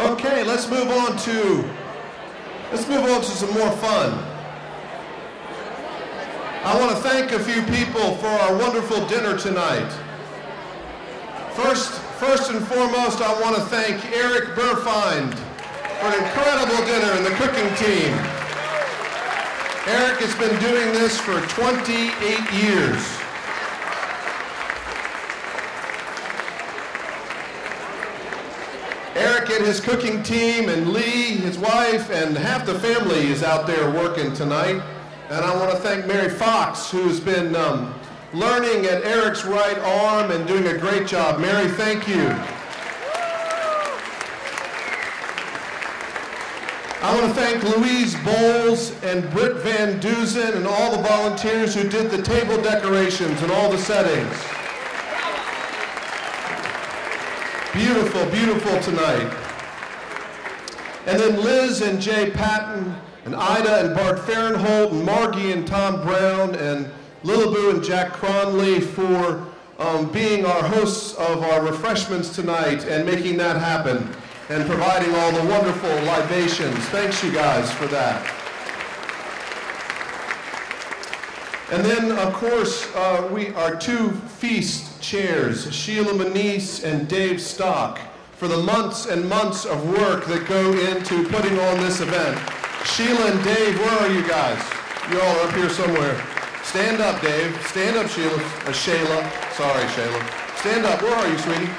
Okay, let's move on to some more fun. I want to thank a few people for our wonderful dinner tonight. First and foremost, I want to thank Eric Burfeind for an incredible dinner and the cooking team. Eric has been doing this for 28 years. Eric and his cooking team and Lee, his wife, and half the family is out there working tonight. And I want to thank Mary Fox, who's been learning at Eric's right arm and doing a great job. Mary, thank you. I want to thank Louise Bowles and Britt Van Dusen and all the volunteers who did the table decorations and all the settings. Beautiful, beautiful tonight. And then Liz and Jay Patton and Ida and Bart Fahrenhold and Margie and Tom Brown and Little Boo and Jack Cronley for being our hosts of our refreshments tonight and making that happen and providing all the wonderful libations. Thanks you guys for that. And then, of course, our two feast chairs, Sheila Moniz and Dave Stock, for the months and months of work that go into putting on this event. Sheila and Dave, where are you guys? You all are up here somewhere. Stand up, Dave. Stand up, Sheila. Shayla. Sorry, Shayla. Stand up. Where are you, sweetie?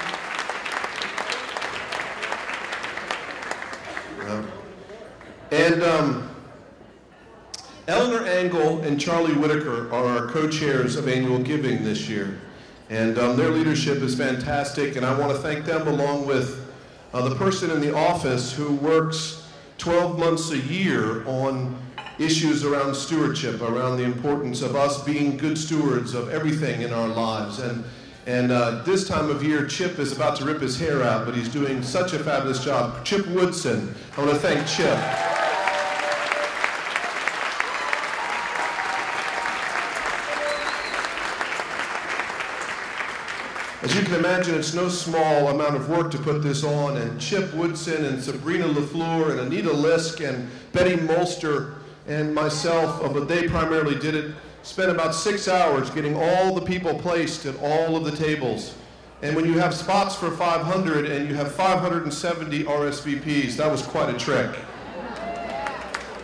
Eleanor Engle and Charlie Whitaker are our co-chairs of annual giving this year. And their leadership is fantastic, and I want to thank them along with the person in the office who works 12 months a year on issues around stewardship, around the importance of us being good stewards of everything in our lives. And this time of year, Chip is about to rip his hair out, but he's doing such a fabulous job. Chip Woodson, I want to thank Chip. As you can imagine, it's no small amount of work to put this on, and Chip Woodson and Sabrina LeFleur and Anita Lisk and Betty Molster and myself, but they primarily did it, spent about 6 hours getting all the people placed at all of the tables. And when you have spots for 500 and you have 570 RSVPs, that was quite a trick.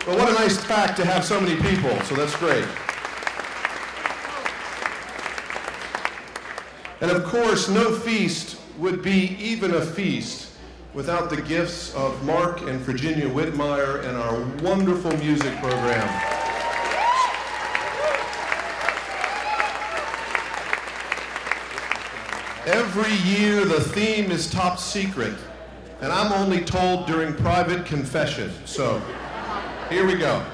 But what a nice fact to have so many people, so that's great. And of course, no feast would be even a feast without the gifts of Mark and Virginia Whitmire and our wonderful music program. Every year, the theme is top secret, and I'm only told during private confession. So, here we go.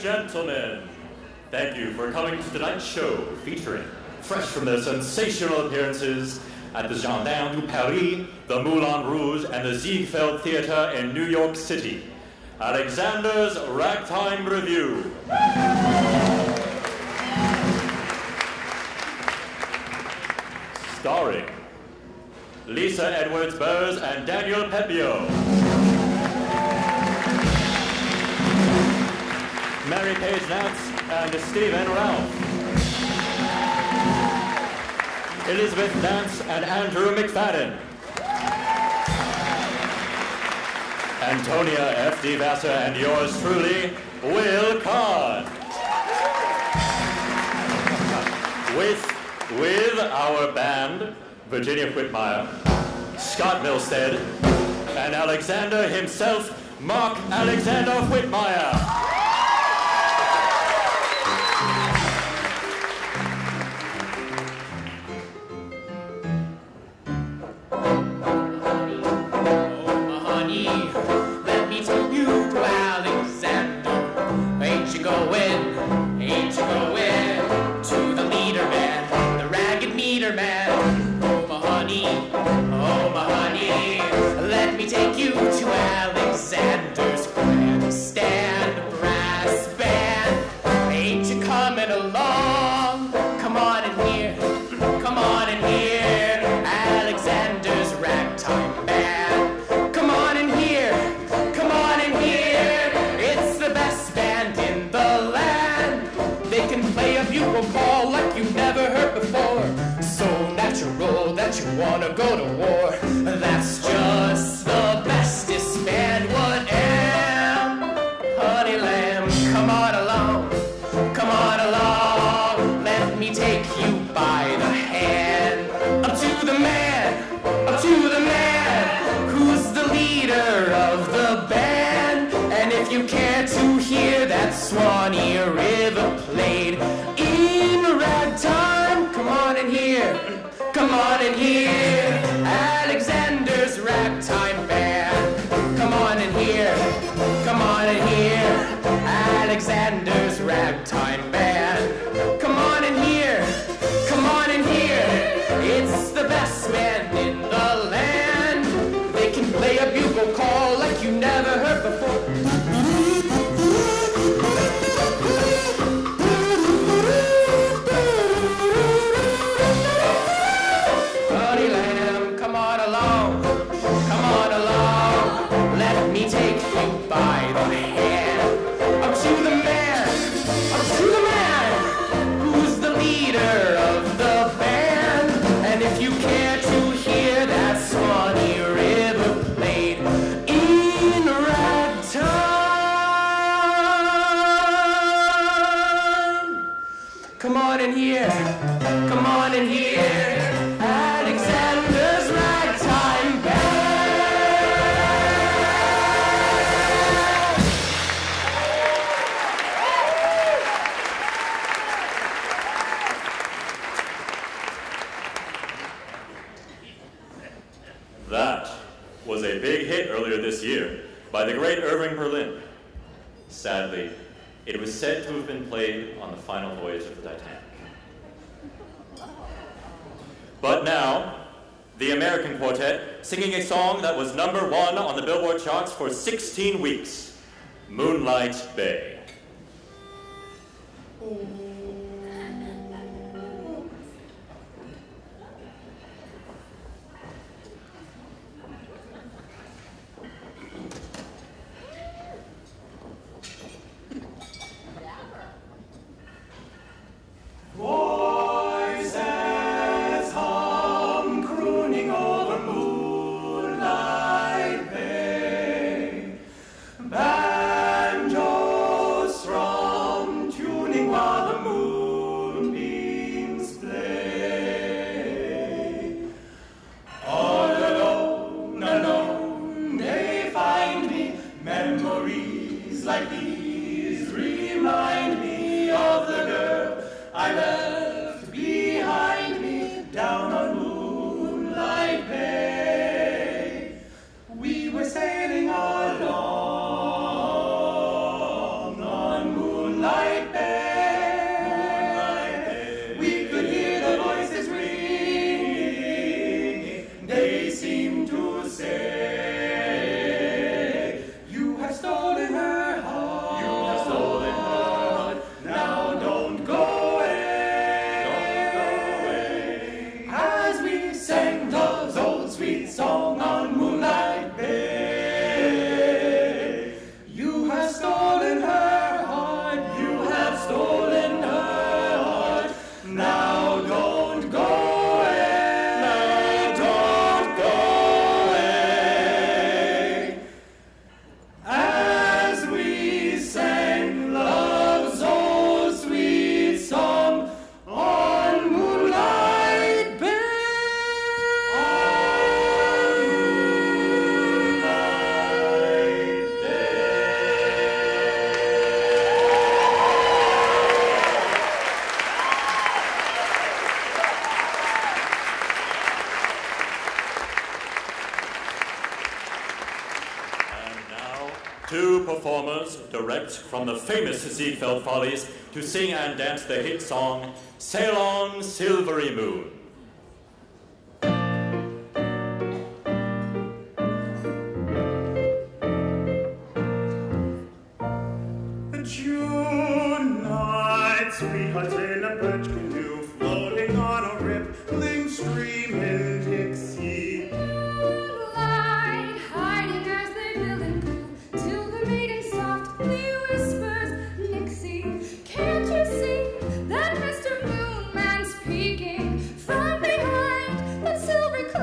Gentlemen, thank you for coming to tonight's show featuring, fresh from their sensational appearances at the Jardin du Paris, the Moulin Rouge, and the Ziegfeld Theater in New York City, Alexander's Ragtime Review. Starring Lisa Edwards Burrs and Daniel Pepio. Mary Page Nance and Stephen Ralph. Elizabeth Nance and Andrew McFadden. Antonia F.D. Vassar and yours truly, Will Conn. With our band, Virginia Whitmire, Scott Milstead, and Alexander himself, Mark Alexander Whitmire. wanna go to war. That's just the best disband would am. Honey lamb, come on along, let me take you by the hand. Up to the man, who's the leader of the band. And if you care to hear that Swanee River played, come on in here, Alexander's Ragtime Band. Come on in here, Alexander's Ragtime Band. Come on in here, it's the best band in the land. They can play a bugle call like you never heard before. By the great Irving Berlin. Sadly, it was said to have been played on the final voyage of the Titanic. But now, the American Quartet, singing a song that was #1 on the Billboard charts for 16 weeks, Moonlight Bay. Direct from the famous Ziegfeld Follies to sing and dance the hit song, Sail On, Silvery Moon. June night, sweethearts in a birch canoe, floating on a rippling stream in Dixie. Moonlight, hiding as they build and cool, till the maiden softly whispers, Nixie, can't you see that Mr. Moonman's peeking from behind the silver cloud?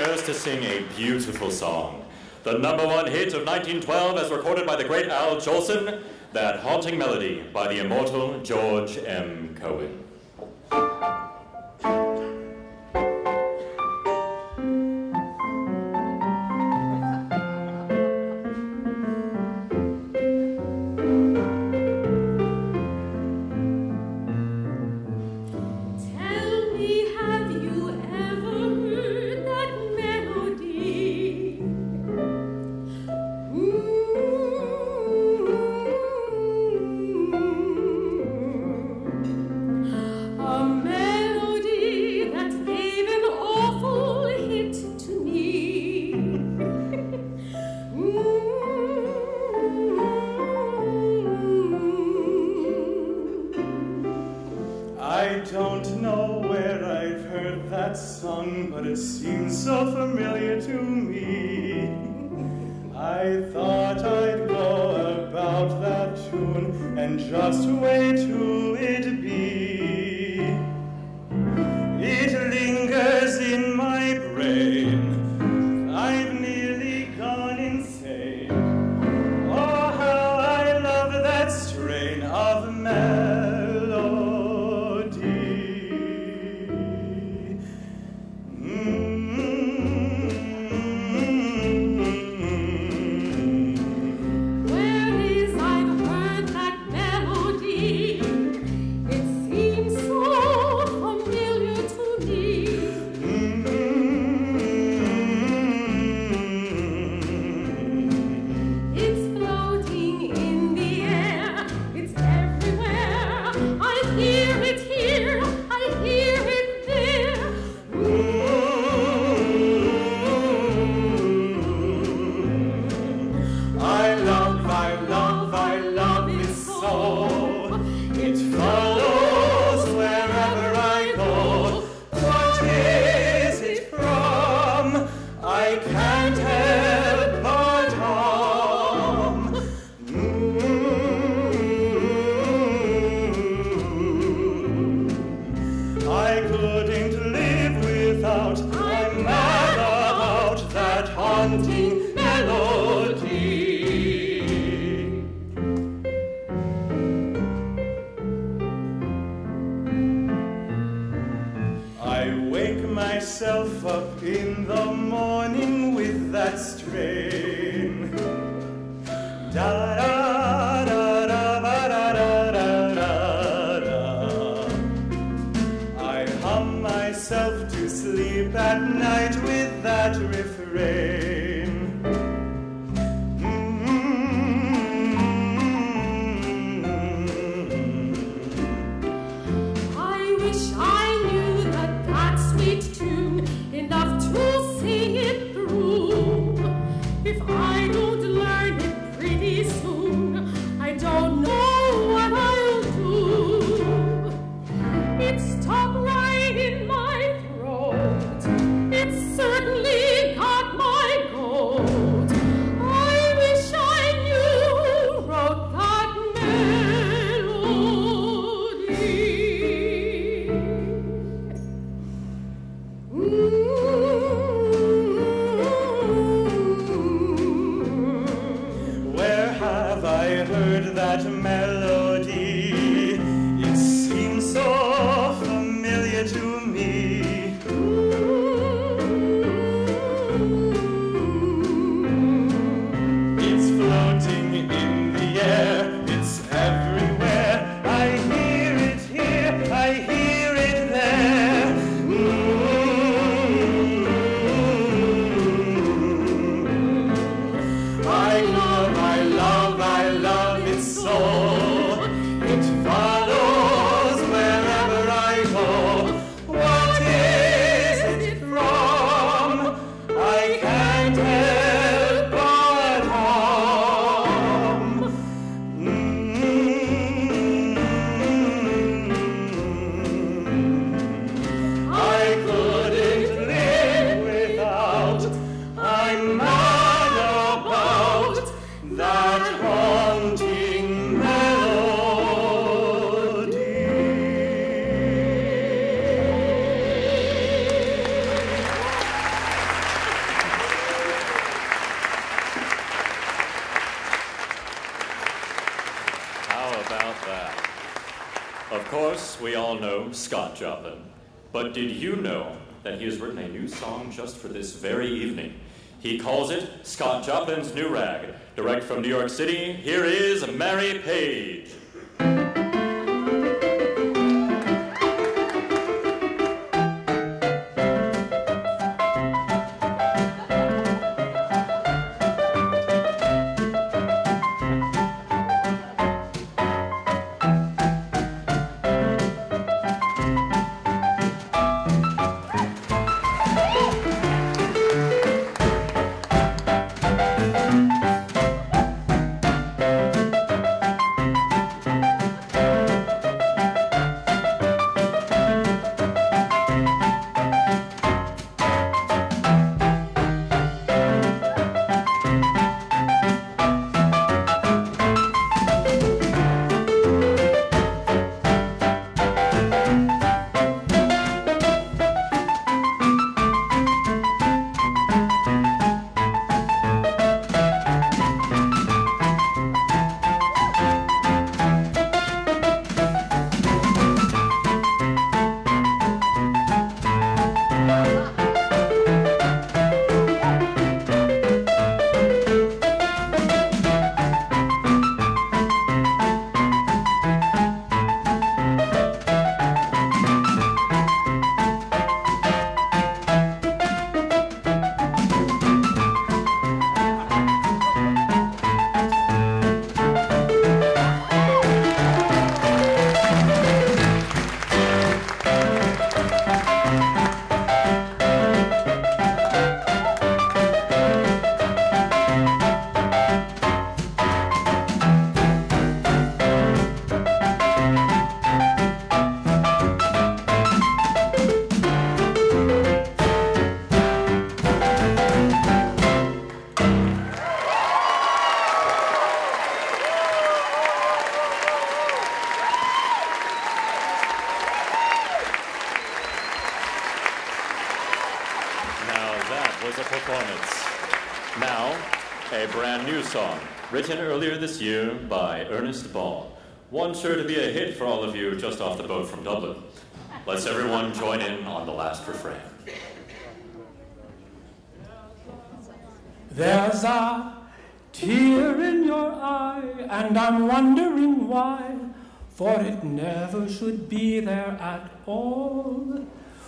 singers to sing a beautiful song. The number one hit of 1912 as recorded by the great Al Jolson, That Haunting Melody by the immortal George M. Cohan. It's top right in my throat. It's certainly gone. voice we all know, Scott Joplin. But did you know that he has written a new song just for this very evening? He calls it Scott Joplin's New Rag. Direct from New York City, here is Mary Page. Written earlier this year by Ernest Ball. One sure to be a hit for all of you just off the boat from Dublin. Let's everyone join in on the last refrain. There's a tear in your eye, and I'm wondering why, for it never should be there at all.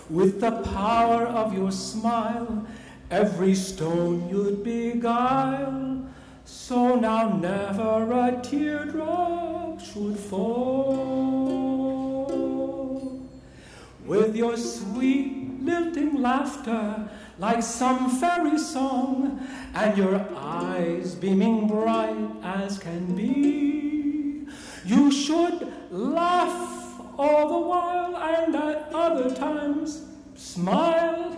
With the power of your smile, every stone you'd beguile. So now never a teardrop should fall. With your sweet lilting laughter like some fairy song, and your eyes beaming bright as can be, you should laugh all the while and at other times smile.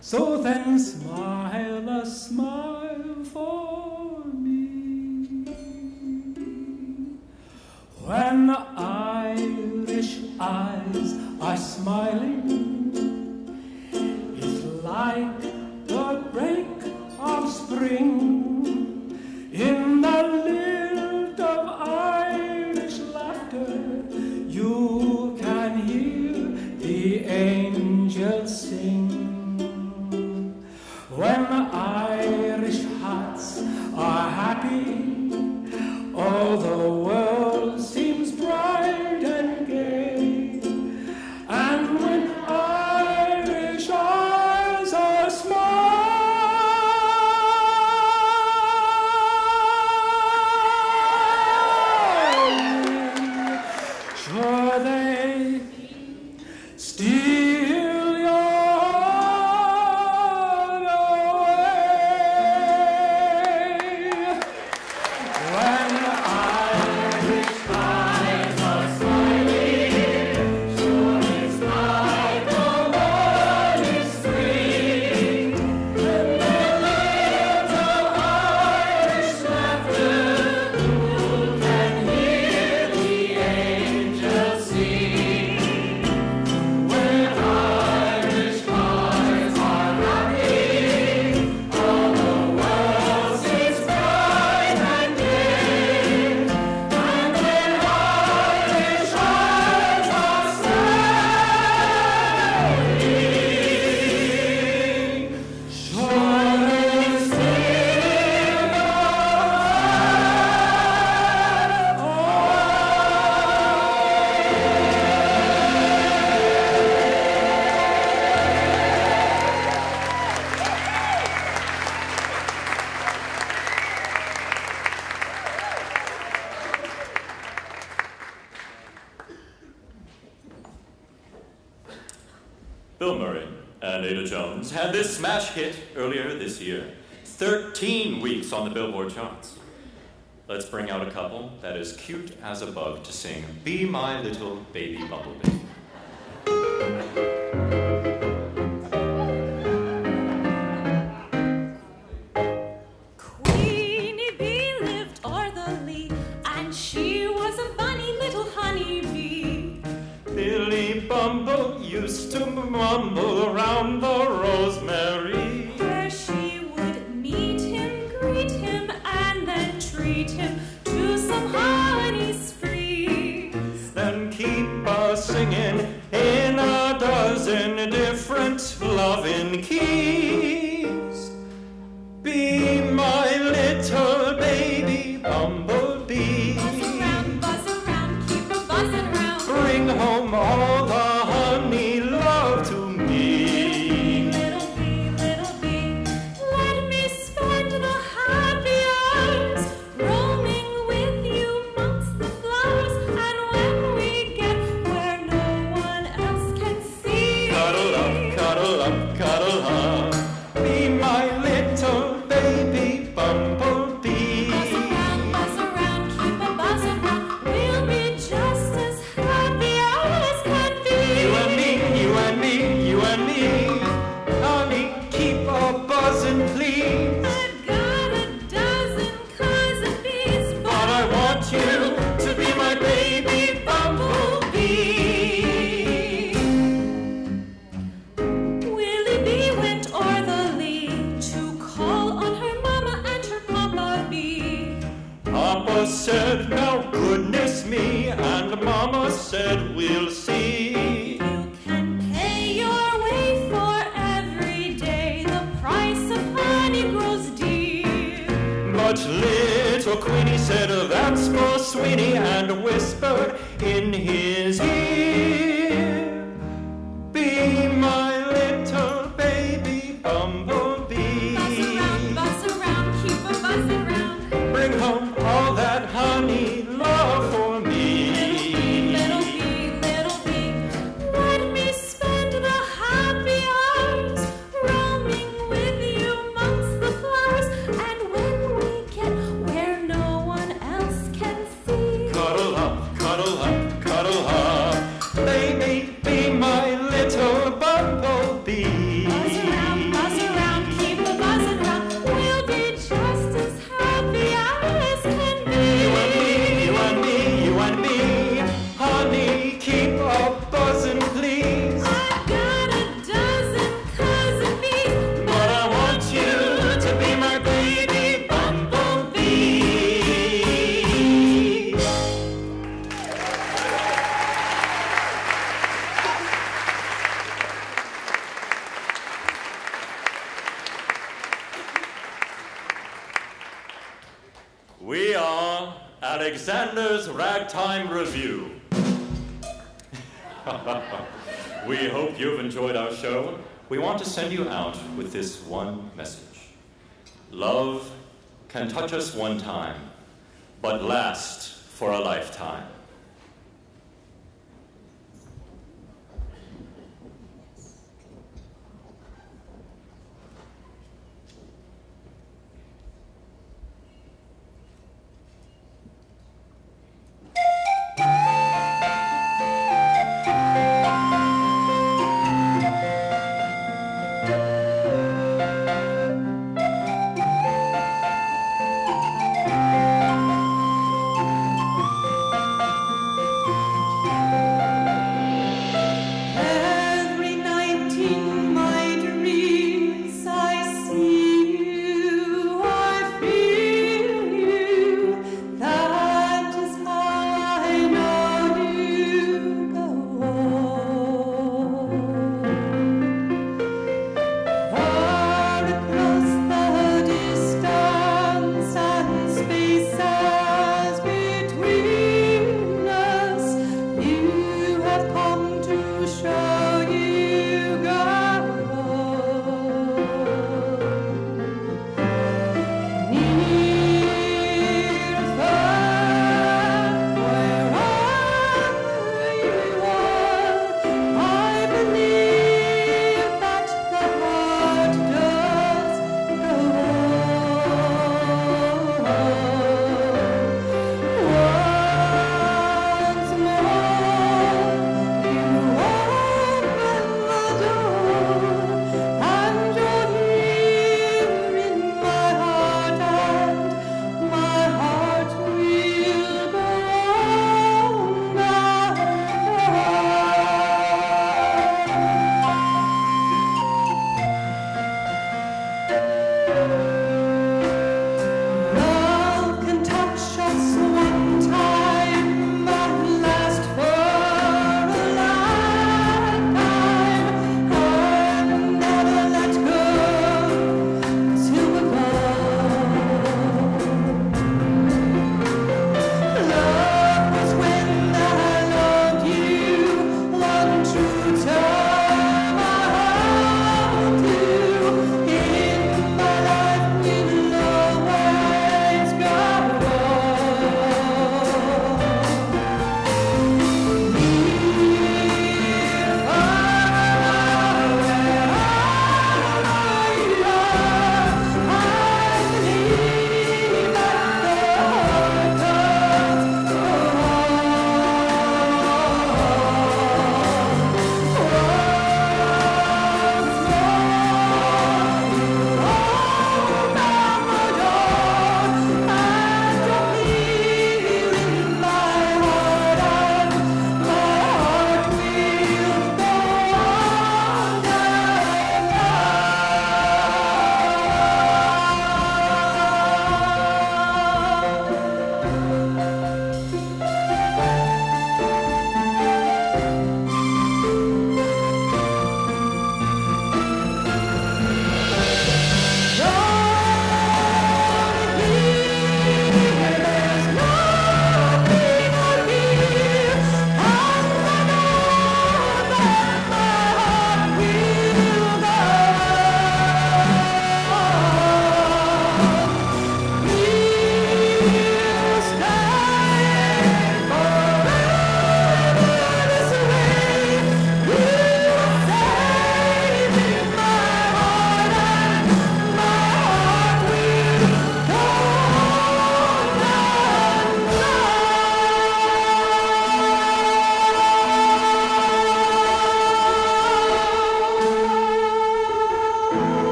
So then smile a smile for when the Irish eyes are smiling, it's like the break of spring. In the lilt of Irish laughter, you can hear the angels sing. When the Irish hearts are happy, all the world steal your Williams had this smash hit earlier this year, 13 weeks on the Billboard charts. Let's bring out a couple that is cute as a bug to sing Be My Little Baby Bumblebee. Used to mumble around the rosemary, where she would meet him, greet him, and then treat him to some honey's sprees. Then keep us singing in a dozen different loving keys. Be my little baby bumblebee. Buzz around, keep a buzzing round. Bring home all the said, now goodness me, and Mama said, we'll see. You can pay your way for every day, the price of honey grows dear. But little Queenie said, that's for Sweeney, and whispered in his ear, be my little baby bumblebee. Buzz around, keep a buzzing round. Bring home all that honey, love for me. Little bee, little bee, let me spend the happy hours roaming with you amongst the flowers. And when we get where no one else can see, cuddle up, cuddle up, cuddle up. Baby, be my little bumblebee. Buzz around, keep a buzzing round. We'll be just as happy as can. Alexander's Ragtime Review. We hope you've enjoyed our show. We want to send you out with this one message. Love can touch us one time, but last for a lifetime.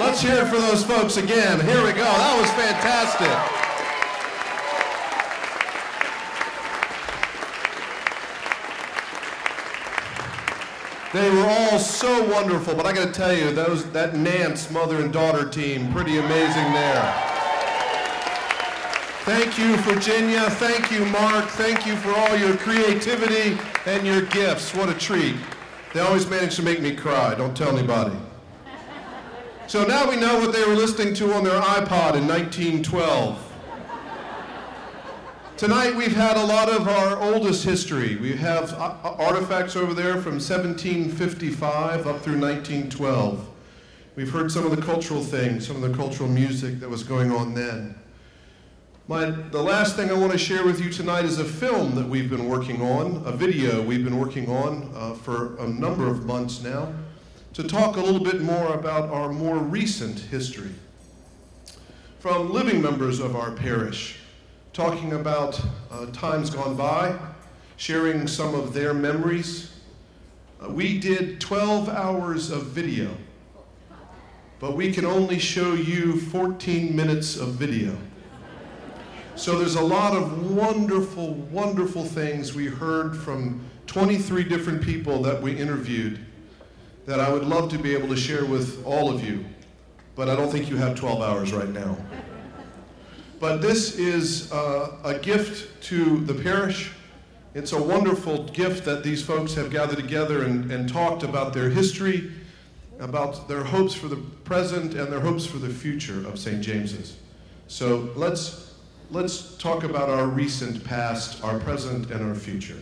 Let's hear it for those folks again. Here we go. That was fantastic. They were all so wonderful, but I gotta tell you, that Nance mother and daughter team, pretty amazing there. Thank you, Virginia. Thank you, Mark. Thank you for all your creativity and your gifts. What a treat. They always manage to make me cry. Don't tell anybody. So now we know what they were listening to on their iPod in 1912. Tonight we've had a lot of our oldest history. We have artifacts over there from 1755 up through 1912. We've heard some of the cultural things, some of the cultural music that was going on then. The last thing I want to share with you tonight is a film that we've been working on, a video we've been working on for a number of months now, to talk a little bit more about our more recent history. From living members of our parish, talking about times gone by, sharing some of their memories. We did 12 hours of video, but we can only show you 14 minutes of video. So there's a lot of wonderful, wonderful things we heard from 23 different people that we interviewed that I would love to be able to share with all of you, but I don't think you have 12 hours right now. But this is a gift to the parish. It's a wonderful gift that these folks have gathered together and talked about their history, about their hopes for the present and their hopes for the future of St. James's. So let's talk about our recent past, our present, and our future.